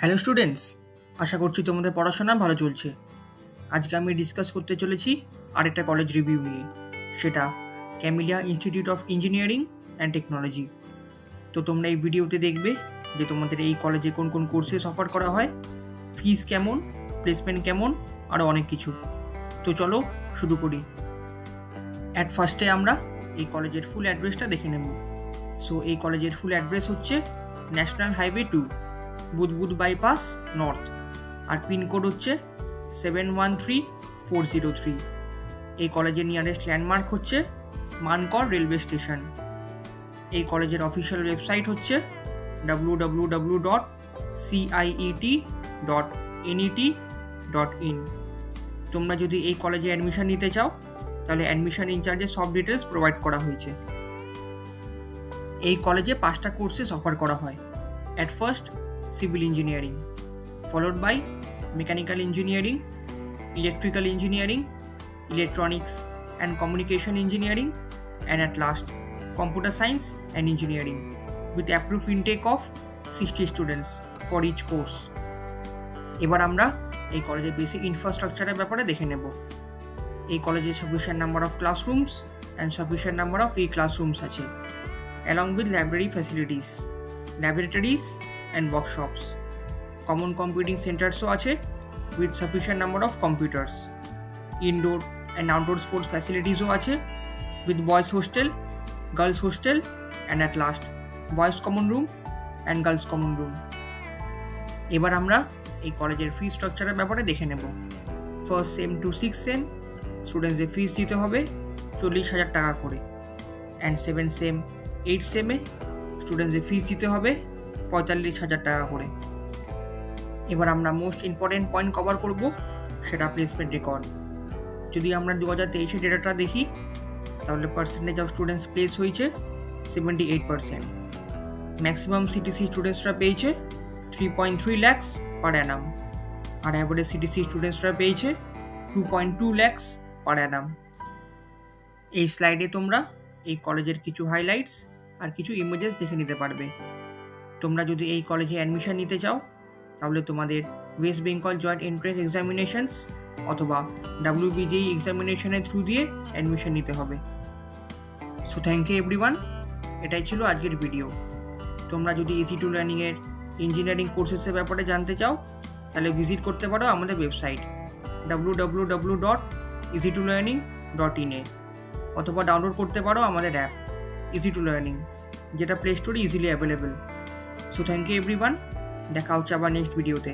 Hello students, আশা করছি তোমাদের পড়াশোনা ভালো চলছে। আজকে আমি ডিসকাস করতে চলেছি আরেকটা কলেজ রিভিউ নিয়ে, সেটা Camellia institute of engineering and technology. তো তোমরা এই ভিডিওতে দেখবে যে তোমাদের এই কলেজে কোন কোন কোর্সেস অফার করা হয়, ফিস কেমন, প্লেসমেন্ট কেমন, আরও অনেক কিছু। তো চলো শুরু করি। অ্যাট ফার্স্টে আমরা এই কলেজের ফুল অ্যাড্রেসটা দেখে নেব। সো এই কলেজের ফুল অ্যাড্রেস হচ্ছে national highway 2 Budbud bypass north, আর পিনকোড হচ্ছে 713403। এই কলেজের নিয়ারেস্ট ল্যান্ডমার্ক হচ্ছে মানকর রেলওয়ে স্টেশন। এই কলেজের অফিসিয়াল ওয়েবসাইট হচ্ছে www.ciet.net.in। তোমরা যদি এই কলেজে অ্যাডমিশন নিতে চাও তাহলে অ্যাডমিশন ইনচার্জের সব ডিটেলস প্রোভাইড করা হয়েছে। এই কলেজে 5টা কোর্সেস অফার করা হয়। At first civil engineering, followed by mechanical engineering, electrical engineering, electronics and communication engineering, and at last computer science and engineering with approved intake of 60 students for each course. এবার আমরা এই কলেজের basic ইনফ্রাস্ট্রাকচারের ব্যাপারে দেখে নেব। এই কলেজে sufficient number of classrooms and sufficient number of E classrooms আছে, along with library facilities, laboratories and workshops. Common computing centers so ache with sufficient number of computers. Indoor and outdoor sports facilities so ache with boys hostel, girls hostel, and at last boys common room and girls common room. Ebar amra ei college er fee structure er byapare dekhe nebo. First sem to 6th sem students er fees dite hobe 40000 taka kore, and 7th sem 8 সেমে স্টুডেন্টসের fees দিতে হবে 45,000 টাকা করে। এবার আমরা most important point cover করব, সেটা প্লেসমেন্ট রেকর্ড। যদি আমরা 2023 ডেটাটা দেখি তাহলে পার্সেন্টেজ অফ স্টুডেন্টস প্লেস হয়েছে 78%। ম্যাক্সিমাম সিটিসি স্টুডেন্টসরা পেয়েছে 3.3 lakhs পার অ্যানাম, আর অ্যাভারেজ সিটিসি স্টুডেন্টসরা পেয়েছে 2.2 lakhs পার অ্যানাম। এই স্লাইডে তোমরা এই কলেজের কিছু হাইলাইটস আর কিছু ইমেজেস দেখে নিতে পারবে। তোমরা যদি এই কলেজে অ্যাডমিশন নিতে চাও তাহলে তোমাদের West Bengal joint entrance examinations অথবা WBJEE এক্সামিনেশনের থ্রু দিয়ে অ্যাডমিশন নিতে হবে। সো থ্যাংক ইউ এভরিওয়ান, এটাই ছিল আজকের ভিডিও। তোমরা যদি ইজি টু লার্নিংয়ের ইঞ্জিনিয়ারিং কোর্সেসের ব্যাপারে জানতে চাও তাহলে ভিজিট করতে পারো আমাদের ওয়েবসাইট www.easytolearning.in এ, অথবা ডাউনলোড করতে পারো আমাদের অ্যাপ ইজি টু লার্নিং, যেটা প্লে স্টোরে easily available. So thank you everyone, দেখা হচ্ছে আবার নেক্সট ভিডিওতে।